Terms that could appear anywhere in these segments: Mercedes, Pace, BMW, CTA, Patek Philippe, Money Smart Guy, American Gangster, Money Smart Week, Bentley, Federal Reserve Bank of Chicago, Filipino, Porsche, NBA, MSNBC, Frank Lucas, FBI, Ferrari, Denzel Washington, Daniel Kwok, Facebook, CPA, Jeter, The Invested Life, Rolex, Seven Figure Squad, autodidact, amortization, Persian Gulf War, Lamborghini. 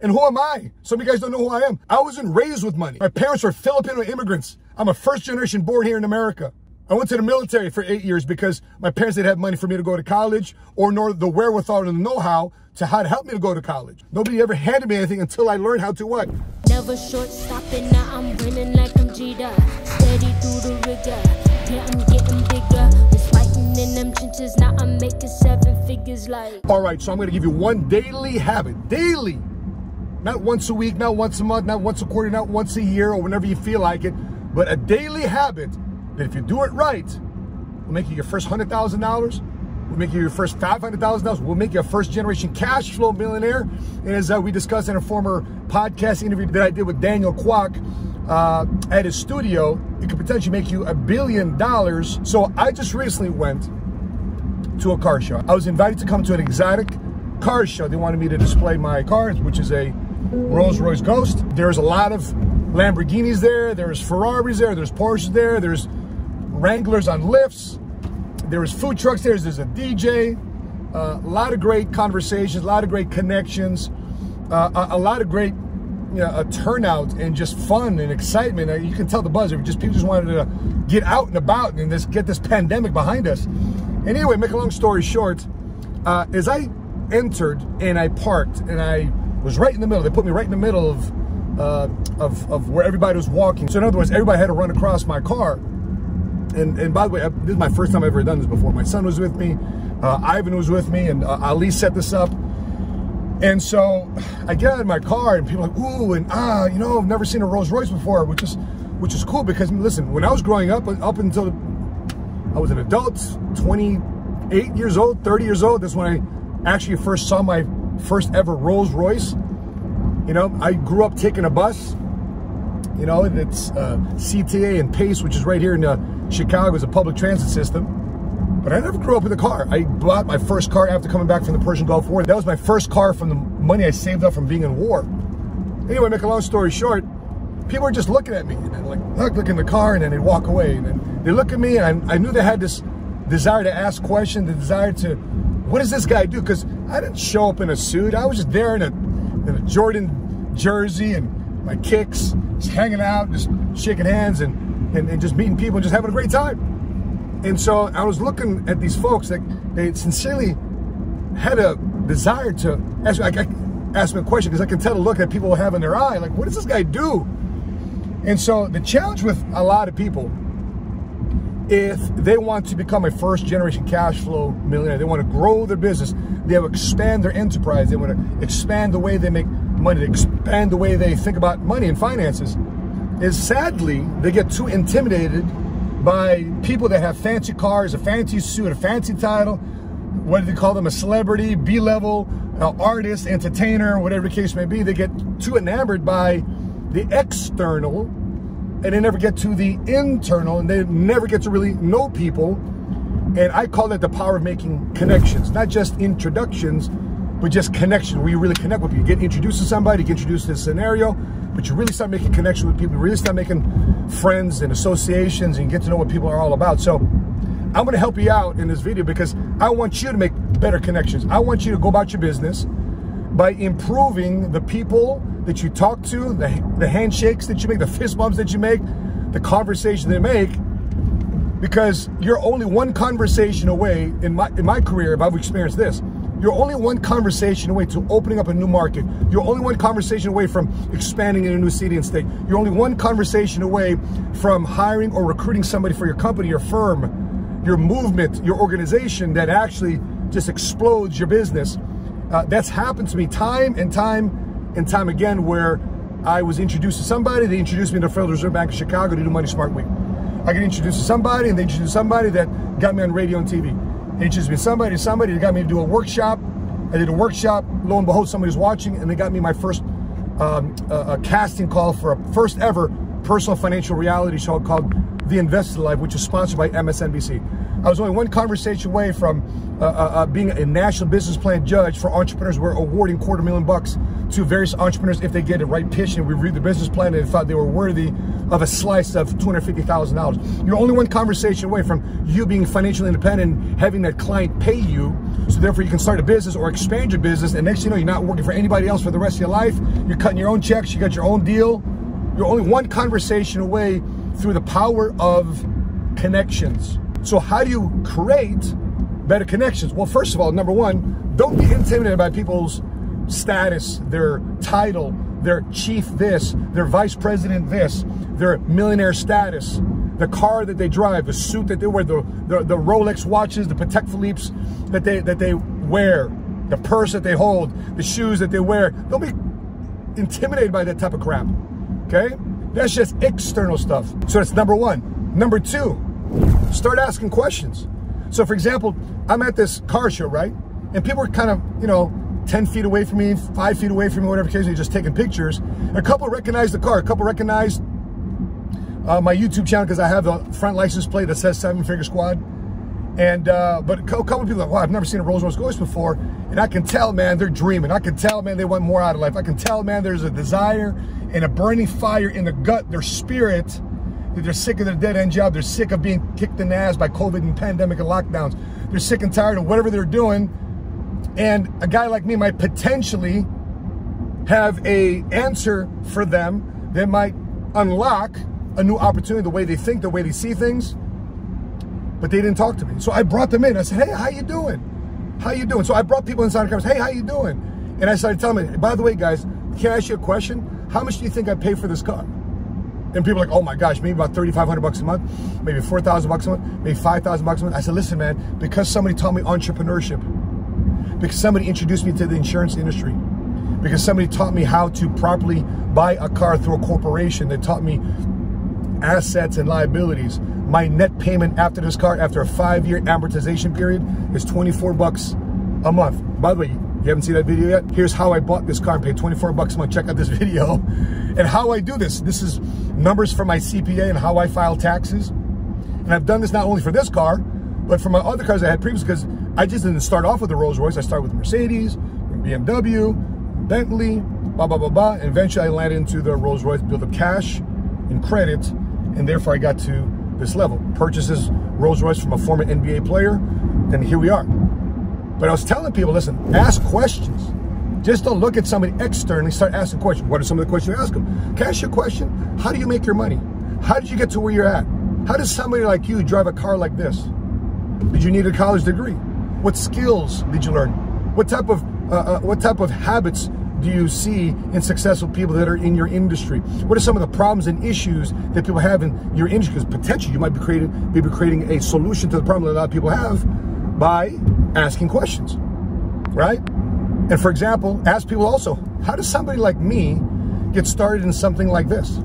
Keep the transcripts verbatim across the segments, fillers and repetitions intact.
And who am I? Some of you guys don't know who I am. I wasn't raised with money. My parents were Filipino immigrants. I'm a first generation born here in America. I went to the military for eight years because my parents didn't have money for me to go to college or nor the wherewithal and the know-how to how to help me to go to college. Nobody ever handed me anything until I learned how to what? Never short stopping, now I'm winning like I'm Jeter. Steady through the rigor, yeah, I'm getting bigger. It's fighting in them trenches, now I'm making seven figures like. All right, so I'm gonna give you one daily habit, daily. Not once a week, not once a month, not once a quarter, not once a year or whenever you feel like it, but a daily habit that if you do it right, we'll make you your first one hundred thousand dollars, we'll make you your first five hundred thousand dollars, we'll make you a first generation cash flow millionaire. And as uh, we discussed in a former podcast interview that I did with Daniel Kwok uh, at his studio, it could potentially make you a billion dollars. So I just recently went to a car show. I was invited to come to an exotic car show. They wanted me to display my car, which is a Rolls Royce Ghost. There's a lot of Lamborghinis there, there's Ferraris there, there's Porsches there, there's Wranglers on lifts, there was food trucks there, there's a D J, uh, a lot of great conversations, a lot of great connections, uh, a, a lot of great you know, a turnout and just fun and excitement. Uh, you can tell the buzz, just people just wanted to get out and about and this, get this pandemic behind us. And anyway, make a long story short, uh, as I entered and I parked and I was right in the middle, they put me right in the middle of, uh, of, of where everybody was walking. So in other words, everybody had to run across my car. And, and by the way, I, this is my first time I've ever done this before. My son was with me, uh, Ivan was with me, and uh, Ali set this up. And so I get out of my car and people are like, ooh, and ah, you know, I've never seen a Rolls Royce before, which is which is cool because, listen, when I was growing up, up until the, I was an adult, twenty-eight years old, thirty years old, that's when I actually first saw my first ever Rolls Royce. You know, I grew up taking a bus, you know, and it's uh, C T A and Pace, which is right here in the Chicago is a public transit system, but I never grew up with a car. I bought my first car after coming back from the Persian Gulf War. That was my first car from the money I saved up from being in war. Anyway, make a long story short, people are just looking at me, and I'm like, look, look in the car, and then they walk away, and then they look at me, and I, I knew they had this desire to ask questions, the desire to, what does this guy do? Because I didn't show up in a suit. I was just there in a, in a Jordan jersey and my kicks, just hanging out, just shaking hands, and And, and just meeting people and just having a great time. And so I was looking at these folks that they sincerely had a desire to ask, I, I, ask me a question because I can tell the look that people have in their eye. Like, what does this guy do? And so the challenge with a lot of people, if they want to become a first generation cash flow millionaire, they want to grow their business, they want to expand their enterprise, they want to expand the way they make money, expand the way they think about money and finances, is sadly, they get too intimidated by people that have fancy cars, a fancy suit, a fancy title, what do they call them, a celebrity, B-level, uh, artist, entertainer, whatever the case may be. They get too enamored by the external and they never get to the internal and they never get to really know people. And I call that the power of making connections, not just introductions, but just connection, where you really connect with people. You get introduced to somebody, you get introduced to a scenario, but you really start making connection with people, you really start making friends and associations, and you get to know what people are all about. So I'm gonna help you out in this video because I want you to make better connections. I want you to go about your business by improving the people that you talk to, the, the handshakes that you make, the fist bumps that you make, the conversation they make, because you're only one conversation away, in my, in my career, if I've experienced this, you're only one conversation away to opening up a new market. You're only one conversation away from expanding in a new city and state. You're only one conversation away from hiring or recruiting somebody for your company, your firm, your movement, your organization that actually just explodes your business. Uh, that's happened to me time and time and time again where I was introduced to somebody, they introduced me to the Federal Reserve Bank of Chicago to do Money Smart Week. I got introduced to somebody and they introduced somebody that got me on radio and T V. It just been somebody, somebody that got me to do a workshop. I did a workshop, lo and behold, somebody's watching, and they got me my first um, uh, a casting call for a first ever personal financial reality show called The Invested Life, which is sponsored by M S N B C. I was only one conversation away from uh, uh, being a national business plan judge for entrepreneurs. We're awarding quarter million bucks to various entrepreneurs if they get the right pitch and we reviewed the business plan and thought they were worthy of a slice of two hundred fifty thousand dollars. You're only one conversation away from you being financially independent, having that client pay you so so therefore you can start a business or expand your business, and next thing you know, you're not working for anybody else for the rest of your life. You're cutting your own checks, you got your own deal. You're only one conversation away through the power of connections. So how do you create better connections? Well, first of all, number one, don't be intimidated by people's status, their title, their chief this, their vice president this, their millionaire status, the car that they drive, the suit that they wear, the, the, the Rolex watches, the Patek Philippe's that they, that they wear, the purse that they hold, the shoes that they wear. Don't be intimidated by that type of crap, okay? That's just external stuff. So that's number one. Number two, start asking questions. So for example, I'm at this car show, right? And people are kind of, you know, ten feet away from me, five feet away from me, whatever case, they're just taking pictures. A couple recognized the car, a couple recognized uh, my YouTube channel because I have the front license plate that says Seven Figure Squad. And, uh, but a couple of people are like, wow, I've never seen a Rolls Royce Ghost before. And I can tell, man, they're dreaming. I can tell, man, they want more out of life. I can tell, man, there's a desire and a burning fire in the gut, their spirit, that they're sick of their dead-end job. They're sick of being kicked in the ass by COVID and pandemic and lockdowns. They're sick and tired of whatever they're doing. And a guy like me might potentially have a answer for them that might unlock a new opportunity, the way they think, the way they see things. But they didn't talk to me. So I brought them in. I said, hey, how you doing? How you doing? So I brought people inside the conference. Hey, how you doing? And I started telling them, by the way, guys, can I ask you a question? How much do you think I pay for this car? And people are like, oh my gosh, maybe about thirty-five hundred bucks a month, maybe four thousand bucks a month, maybe five thousand bucks a month. I said, listen, man, because somebody taught me entrepreneurship, because somebody introduced me to the insurance industry, because somebody taught me how to properly buy a car through a corporation, they taught me assets and liabilities. My net payment after this car, after a five-year amortization period, is twenty-four bucks a month. By the way, you haven't seen that video yet? Here's how I bought this car and paid twenty-four bucks a month. Check out this video. And how I do this. This is numbers for my C P A and how I file taxes. And I've done this not only for this car, but for my other cars I had previously, because I just didn't start off with the Rolls Royce. I started with the Mercedes, B M W, Bentley, blah, blah, blah, blah. And eventually I landed into the Rolls Royce, built up cash and credit, and therefore I got to this level. Purchases Rolls Royce from a former N B A player, and here we are. But I was telling people, listen, ask questions. Just don't look at somebody externally, start asking questions. What are some of the questions you ask them? Can I ask you a question? How do you make your money? How did you get to where you're at? How does somebody like you drive a car like this? Did you need a college degree? What skills did you learn? What type of, uh, uh, what type of habits do you see in successful people that are in your industry? What are some of the problems and issues that people have in your industry? Because potentially you might be creating, be creating a solution to the problem that a lot of people have by asking questions, right? And for example, ask people also, how does somebody like me get started in something like this?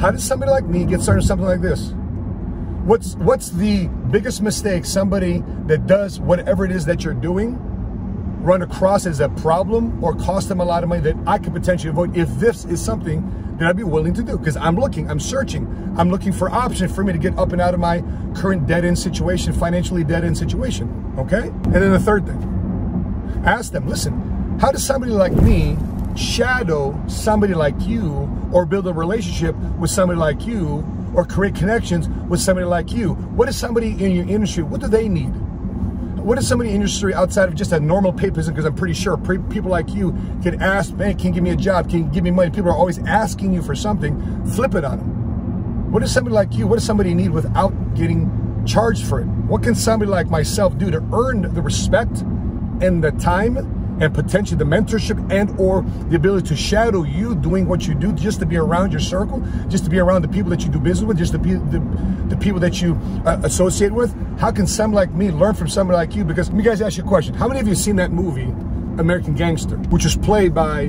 How does somebody like me get started in something like this? What's, what's the biggest mistake somebody that does whatever it is that you're doing run across as a problem or cost them a lot of money that I could potentially avoid if this is something that I'd be willing to do? Because I'm looking, I'm searching, I'm looking for options for me to get up and out of my current dead-end situation, financially dead-end situation, okay? And then the third thing, ask them, listen, how does somebody like me shadow somebody like you or build a relationship with somebody like you or create connections with somebody like you? What is somebody in your industry, what do they need? What is somebody in the industry outside of just a normal pay position? Because I'm pretty sure people like you can ask, man, can you give me a job? Can you give me money? People are always asking you for something. Flip it on them. What does somebody like you, what does somebody need without getting charged for it? What can somebody like myself do to earn the respect and the time and potentially the mentorship and or the ability to shadow you doing what you do, just to be around your circle, just to be around the people that you do business with, just to be the, the people that you uh, associate with? How can somebody like me learn from somebody like you? Because let me guys ask you a question. How many of you have seen that movie, American Gangster, which was played by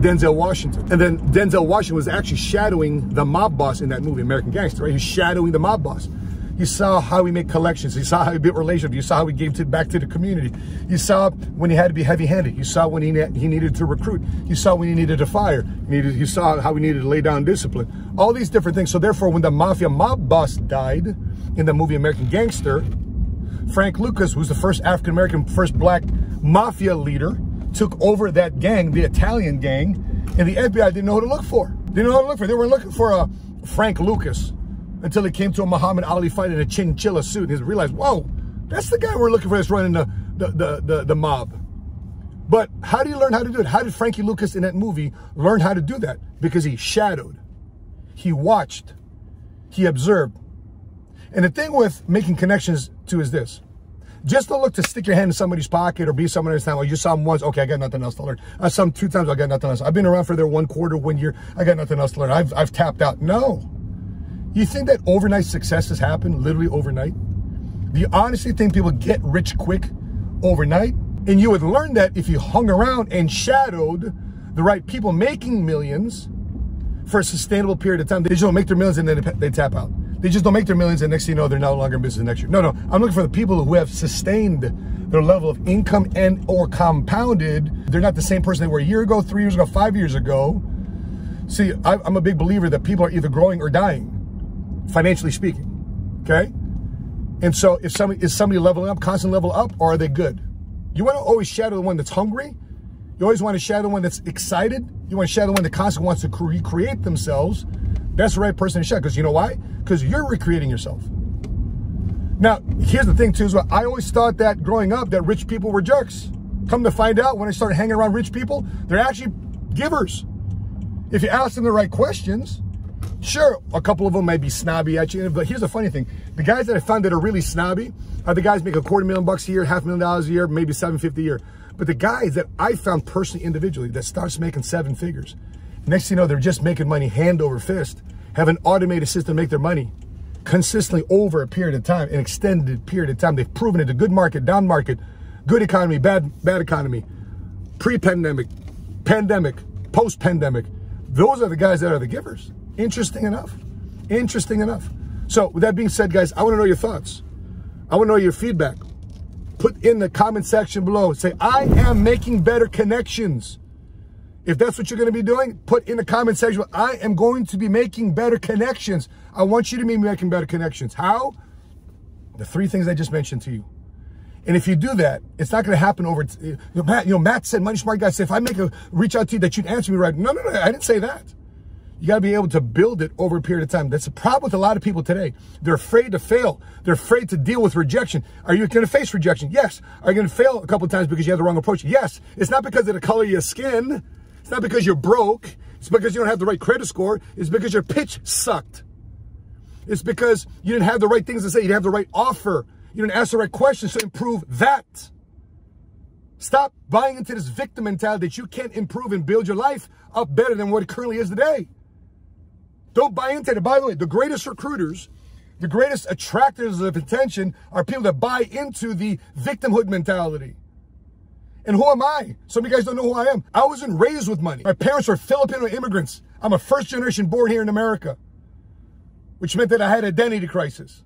Denzel Washington? And then Denzel Washington was actually shadowing the mob boss in that movie, American Gangster, right? He's shadowing the mob boss. You saw how he made collections. You saw how he built relationships. You saw how he gave to, back to the community. You saw when he had to be heavy-handed. You saw when he he needed to recruit. You saw when he needed to fire. You, needed, you saw how he needed to lay down discipline. All these different things. So therefore, when the mafia mob boss died in the movie American Gangster, Frank Lucas, who's the first African-American, first black mafia leader, took over that gang, the Italian gang, and the F B I didn't know who to look for. They didn't know who to look for. They were looking for a Frank Lucas, until he came to a Muhammad Ali fight in a chinchilla suit and he realized, whoa, that's the guy we're looking for that's running the, the, the, the, the mob. But how do you learn how to do it? How did Frankie Lucas in that movie learn how to do that? Because he shadowed, he watched, he observed. And the thing with making connections too is this. Just to look to stick your hand in somebody's pocket or be someone else's time. Well, you saw them once. Okay, I got nothing else to learn. I saw them two times. I got nothing else. I've been around for their one quarter, one year. I got nothing else to learn. I've, I've tapped out. No. You think that overnight successes happen, literally overnight? Do you honestly think people get rich quick overnight? And you would learn that if you hung around and shadowed the right people making millions for a sustainable period of time. They just don't make their millions and then they tap out. They just don't make their millions and next thing you know, they're no longer in business next year. No, no, I'm looking for the people who have sustained their level of income and or compounded. They're not the same person they were a year ago, three years ago, five years ago. See, I'm a big believer that people are either growing or dying, financially speaking, okay? And so if somebody, is somebody leveling up, constant level up, or are they good? You wanna always shadow the one that's hungry. You always wanna shadow the one that's excited. You wanna shadow the one that constantly wants to recreate themselves. That's the right person to shadow, because you know why? Because you're recreating yourself. Now, here's the thing too, is I always thought that growing up that rich people were jerks. Come to find out, when I started hanging around rich people, they're actually givers. If you ask them the right questions, sure, a couple of them might be snobby at you, but here's the funny thing. The guys that I found that are really snobby are the guys make a quarter million bucks a year, half a million dollars a year, maybe seven fifty a year. But the guys that I found personally, individually, that starts making seven figures, next thing you know, they're just making money hand over fist, have an automated system to make their money consistently over a period of time, an extended period of time. They've proven it, a good market, down market, good economy, bad, bad economy, pre-pandemic, pandemic, post-pandemic. Those are the guys that are the givers. Interesting enough, interesting enough. So with that being said, guys, I want to know your thoughts. I want to know your feedback. Put in the comment section below. Say, I am making better connections. If that's what you're going to be doing, put in the comment section, I am going to be making better connections. I want you to be making better connections. How? The three things I just mentioned to you. And if you do that, it's not going to happen over, you know, Matt, you know, Matt said, Money Smart Guy said, if I make a reach out to you that you'd answer me right. No, no, no, I didn't say that. You got to be able to build it over a period of time. That's the problem with a lot of people today. They're afraid to fail. They're afraid to deal with rejection. Are you going to face rejection? Yes. Are you going to fail a couple of times because you have the wrong approach? Yes. It's not because of the color of your skin. It's not because you're broke. It's because you don't have the right credit score. It's because your pitch sucked. It's because you didn't have the right things to say. You didn't have the right offer. You didn't ask the right questions to improve that. Stop buying into this victim mentality that you can't improve and build your life up better than what it currently is today. Don't buy into it. By the way, the greatest recruiters, the greatest attractors of attention are people that buy into the victimhood mentality. And who am I? Some of you guys don't know who I am. I wasn't raised with money. My parents were Filipino immigrants. I'm a first generation born here in America, which meant that I had an identity crisis.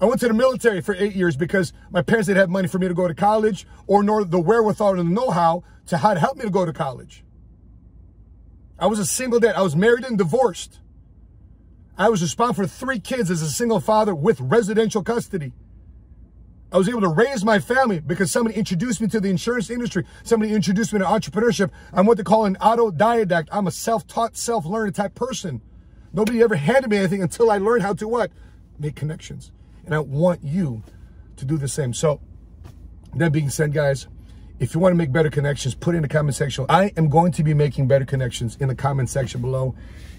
I went to the military for eight years because my parents didn't have money for me to go to college or nor the wherewithal and the know-how to how to help me to go to college. I was a single dad. I was married and divorced. I was responsible for three kids as a single father with residential custody. I was able to raise my family because somebody introduced me to the insurance industry. Somebody introduced me to entrepreneurship. I'm what they call an autodidact. I'm a self-taught, self-learned type person. Nobody ever handed me anything until I learned how to what? Make connections. And I want you to do the same. So that being said, guys, if you want to make better connections, put in the comment section. I am going to be making better connections in the comment section below.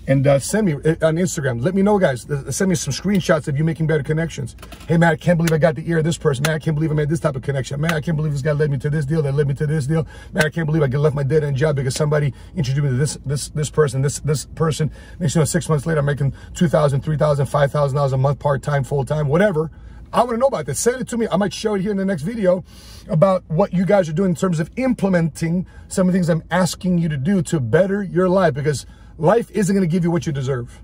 And uh, send me on Instagram. Let me know, guys. Send me some screenshots of you making better connections. Hey, man, I can't believe I got the ear of this person. Man, I can't believe I made this type of connection. Man, I can't believe this guy led me to this deal. That led me to this deal. Man, I can't believe I left my dead-end job because somebody introduced me to this this this person, this this person. Next, you know, six months later, I'm making two thousand dollars, three thousand dollars, five thousand dollars a month, part-time, full-time, whatever. I want to know about this. Send it to me. I might show it here in the next video about what you guys are doing in terms of implementing some of the things I'm asking you to do to better your life, because life isn't going to give you what you deserve.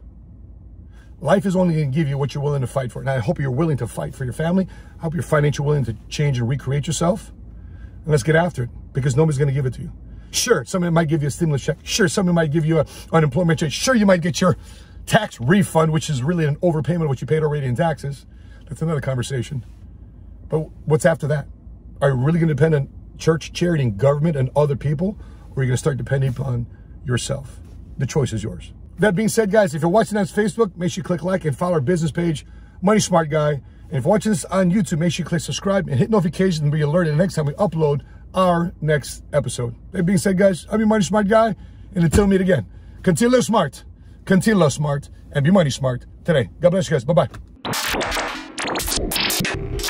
Life is only going to give you what you're willing to fight for. And I hope you're willing to fight for your family. I hope you're financially willing to change and recreate yourself. And let's get after it, because nobody's going to give it to you. Sure, somebody might give you a stimulus check. Sure, somebody might give you an unemployment check. Sure, you might get your tax refund, which is really an overpayment of what you paid already in taxes. That's another conversation. But what's after that? Are you really going to depend on church, charity, and government and other people? Or are you going to start depending upon yourself? The choice is yours. That being said, guys, if you're watching on Facebook, make sure you click like and follow our business page, Money Smart Guy. And if you're watching this on YouTube, make sure you click subscribe and hit notifications and be alerted the next time we upload our next episode. That being said, guys, I'm your Money Smart Guy, and until we meet again, continue to live smart, continue to love smart, and be money smart today. God bless you guys. Bye-bye.